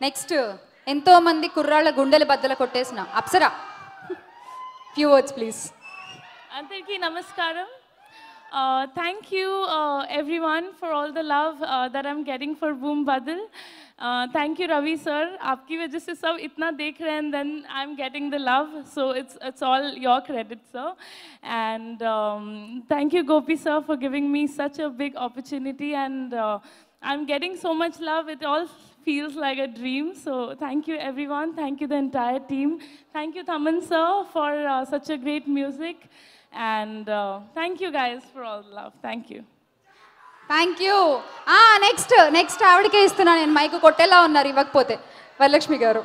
Next, Ento Mandi Kurrala Gundala Badala Kottesna. Apsara. Few words, please. Antarki Namaskaram. Thank you everyone for all the love that I'm getting for Boom Badal. Thank you Ravi sir. आपकी वजह से सब इतना देख रहे हैं and then I'm getting the love. So it's all your credit sir. And thank you Gopi sir for giving me such a big opportunity and I'm getting so much love. It all feels like a dream. So thank you everyone. Thank you the entire team. Thank you Thaman sir for such a great music. And thank you guys for all the love. Thank you. Thank you. Next avadike istunna nen mic kottela unnaru ivakapothe Varalakshmi garu.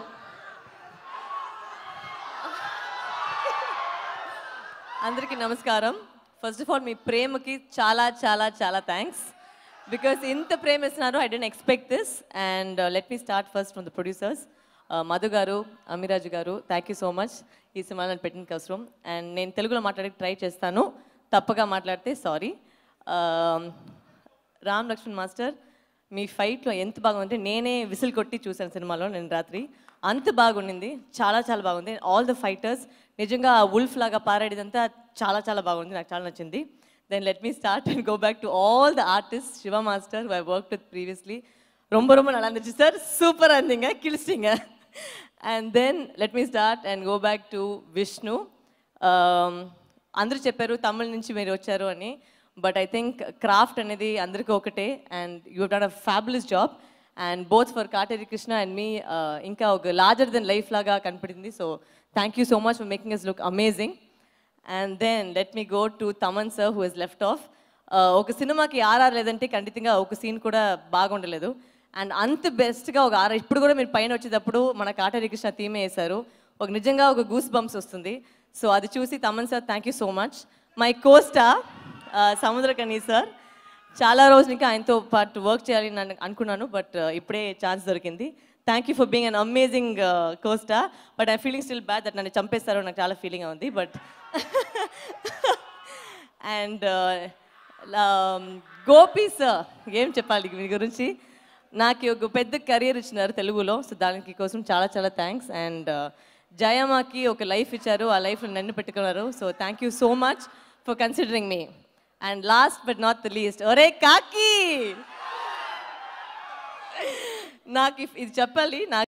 Andariki namaskaram. First of all mee premaki chaala chaala chaala thanks because inta prem isnaro I didn't expect this and let me start first from the producers. Madhu garu, Amiraj garu, thank you so much. ఈ సినిమాలను పెట్టిన కోసం and నేను తెలుగులో మాట్లాడే try చేస్తాను తప్పగా మాట్లాడితే సారీ రామ్ లక్ష్మణ్ మాస్టర్ మీ ఫైట్లో ఎంత బాగుందంటే నేనే విసిల్ కొట్టి చూశాను సినిమాలో నేను రాత్రి అంత బాగుండింది చాలా చాలా బాగుంది ఆల్ ద ఫైటర్స్ నిజంగా వుల్ఫ్ లాగా పారాడేదంతా చాలా చాలా బాగుంది నాకు చాలా నచ్చింది then let me start and go back to all the artist Shiva master I worked with previously ரொம்ப ரொம்ப நல்லா இருந்துச்சு సార్ సూపర్ இருந்தீங்க கிழிச்சிங்க And then let me start and go back to Vishnu. Andru chepparu Tamil nunchi meeru vacharu ani, but I think craft anedi andariki okate and you have done a fabulous job and both for Kartik Krishna and me inka oka larger than life laga kanapadindi so thank you so much for making us look amazing. And then let me go to Thaman sir who has left off. Oka cinema ki RR ledante kandithinga oka scene kuda bagundaledu. And అంత బెస్ట్గా ఒక are ఇప్పుడు కూడా మీరు పైన వచ్చేటప్పుడు మన కార్తీక కృష్ణ థీమే వేశారు ఒక నిజంగా ఒక గూస్ బంప్స్ వస్తుంది సో అది చూసి Thaman sir thank you so much my costar Samuthirakani sir చాలా రోజులు ఇంకా ఆయనతో పాటు వర్క్ చేయాలని నేను అనుకున్నాను బట్ ఇప్పుడే ఛాన్స్ దొరికింది thank you for being an amazing costar but I feeling still bad that నన్ను చంపేస్తారు నాకు చాలా ఫీలింగ్ ఉంది బట్ అండ్ గోపి సార్ ఏం చెప్పాలి మీ గురించి నాకు ఒక పెద్ద కెరీర్ ఇచ్చినారు తెలుగులో సో దానికి కోసం చాలా చాలా థ్యాంక్స్ అండ్ జయమాకి ఒక లైఫ్ ఇచ్చారు ఆ లైఫ్లో నన్ను పెట్టుకున్నారు so thank you so much for considering me and last but not the least ఒరే కాకి నాకు ఇది చెప్పాలి నాకు